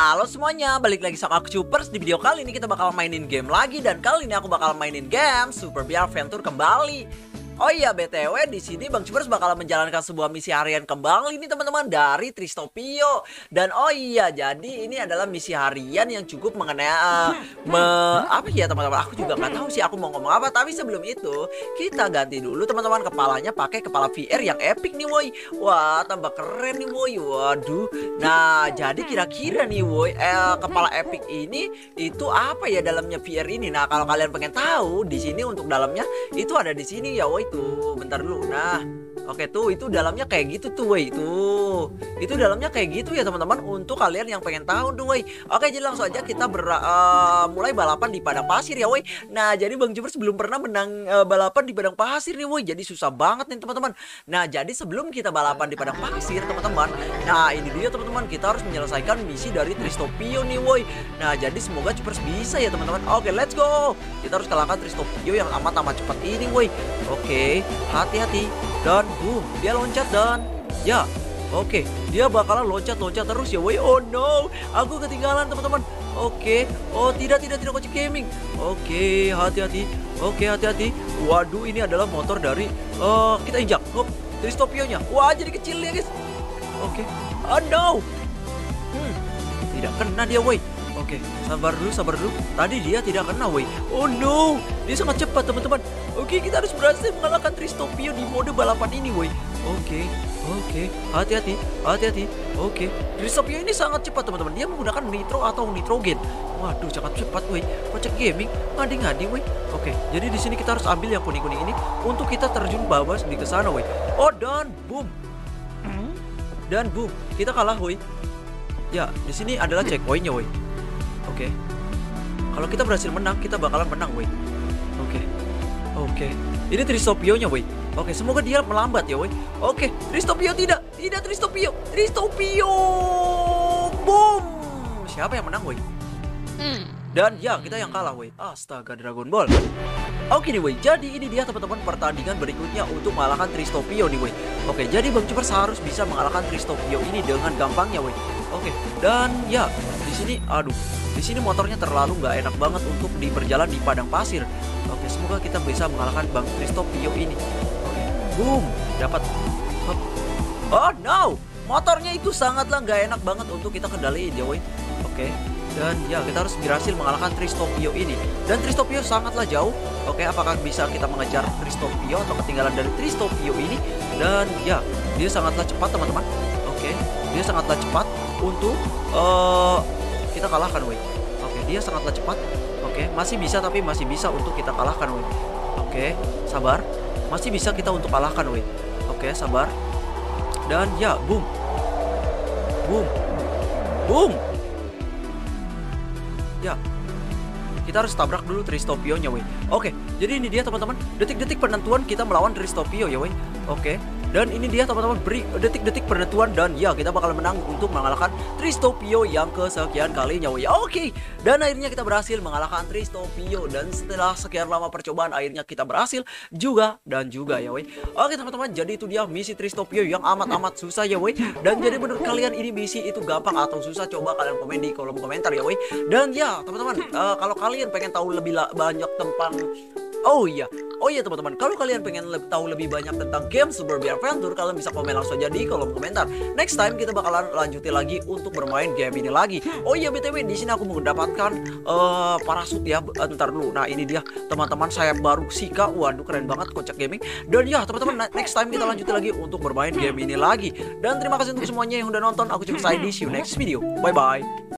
Halo semuanya, balik lagi sama aku Cupers. Di video kali ini kita bakal mainin game lagi. Dan kali ini aku bakal mainin game Super Bear Adventure kembali. Oh iya, BTW di sini Bang Cupers bakal menjalankan sebuah misi harian kembali ini teman-teman, dari Tristopio. Dan oh iya, jadi ini adalah misi harian yang cukup mengenai apa ya teman-teman, aku juga nggak tahu sih aku mau ngomong apa. Tapi sebelum itu kita ganti dulu teman-teman kepalanya pakai kepala VR yang epic nih woi. Wah, tambah keren nih woi. Waduh. Nah, jadi kira-kira nih woi, kepala epic ini itu apa ya dalamnya VR ini. Nah, kalau kalian pengen tahu di sini untuk dalamnya itu ada di sini ya woi. Tuh, bentar dulu. Nah, oke tuh, itu dalamnya kayak gitu tuh woi. Tuh, itu dalamnya kayak gitu ya teman-teman, untuk kalian yang pengen tahu tuh woi. Oke, jadi langsung aja kita mulai balapan di padang pasir ya woi. Nah, jadi Bang Cupers belum pernah menang balapan di padang pasir nih woi. Jadi susah banget nih teman-teman. Nah, jadi sebelum kita balapan di padang pasir teman-teman, nah ini dia teman-teman, kita harus menyelesaikan misi dari Tristopio nih woi. Nah, jadi semoga Cupers bisa ya teman-teman. Oke, let's go. Kita harus kalahkan Tristopio yang amat-amat cepat ini woi. Oke, hati-hati. Dan boom, dia loncat dan ya, oke, dia bakalan loncat-loncat terus ya woi. Oh no, aku ketinggalan teman-teman. Oke, oh tidak Coach Gaming. Oke, hati-hati. Oke, hati-hati. Waduh, ini adalah motor dari kita injak. Hop, Tristopionya. Wah, jadi kecil ya guys. Oke, oh no. Tidak kena dia woi. Oke, sabar dulu. Tadi dia tidak kena, woi. Oh no, dia sangat cepat, teman-teman. Oke, kita harus berhasil mengalahkan Tristopio di mode balapan ini, woi. Oke, hati-hati. Oke, Tristopio ini sangat cepat, teman-teman. Dia menggunakan nitro atau nitrogen. Waduh, sangat cepat, woi. Kocak Gaming, ngading-ngading, woi. Oke, jadi di sini kita harus ambil yang kuning-kuning ini untuk kita terjun bawah di ke sana, woi. Oh, dan boom. Kita kalah, woi. Ya, di sini adalah checkpointnya, woi. Oke, kalau kita berhasil menang, kita bakalan menang, woi. Oke. Ini Tristopionya, woi. Oke, semoga dia melambat ya, woi. Oke, Tristopio tidak Tristopio. Boom. Siapa yang menang, woi? Dan ya, kita yang kalah, woi. Astaga, Dragon Ball. Oke nih woi, jadi ini dia teman-teman pertandingan berikutnya untuk mengalahkan Tristopio nih woi. Oke, jadi Bang Cupers harus bisa mengalahkan Tristopio ini dengan gampangnya woi. Oke, dan ya di sini, aduh, di sini motornya terlalu nggak enak banget untuk diperjalan di padang pasir. Oke, semoga kita bisa mengalahkan Bang Tristopio ini. Oke, boom, dapat. Hop. Oh no, motornya itu sangatlah nggak enak banget untuk kita kendaliin ya woi. Oke. Dan ya, kita harus berhasil mengalahkan Tristopio ini. Dan Tristopio sangatlah jauh. Oke, apakah bisa kita mengejar Tristopio atau ketinggalan dari Tristopio ini? Dan ya, dia sangatlah cepat teman-teman. Oke, dia sangatlah cepat untuk kita kalahkan woi. Oke, dia sangatlah cepat. Oke, masih bisa untuk kita kalahkan woi. Oke, sabar. Masih bisa kita untuk kalahkan woi. Oke, sabar. Dan ya, boom. Boom. Ya, kita harus tabrak dulu Tristopionya woi. Oke, jadi ini dia teman-teman, detik-detik penentuan kita melawan Tristopio ya woi. Oke, dan ini dia teman-teman, detik-detik penentuan. Dan ya, kita bakal menang untuk mengalahkan Tristopio yang kesekian kalinya woi. Oke, dan akhirnya kita berhasil mengalahkan Tristopio. Dan setelah sekian lama percobaan, akhirnya kita berhasil juga ya woi. Oke teman-teman, jadi itu dia misi Tristopio yang amat-amat susah ya woi. Dan jadi menurut kalian ini misi itu gampang atau susah? Coba kalian komen di kolom komentar ya woi. Dan ya teman-teman, kalau kalian pengen tahu lebih banyak tentang Oh iya teman-teman, kalau kalian pengen tahu lebih banyak tentang game Super Bear Adventure, kalian bisa komen langsung aja di kolom komentar. Next time kita bakalan lanjutin lagi untuk bermain game ini lagi. Oh iya BTW, di sini aku mendapatkan parasut ya. Ntar dulu. Nah, ini dia teman-teman, sayap baru Sika. Waduh, keren banget, Kocak Gaming. Dan ya teman-teman, next time kita lanjutin lagi untuk bermain game ini lagi. Dan terima kasih untuk semuanya yang udah nonton. Aku Cupers ID, see you next video. Bye bye.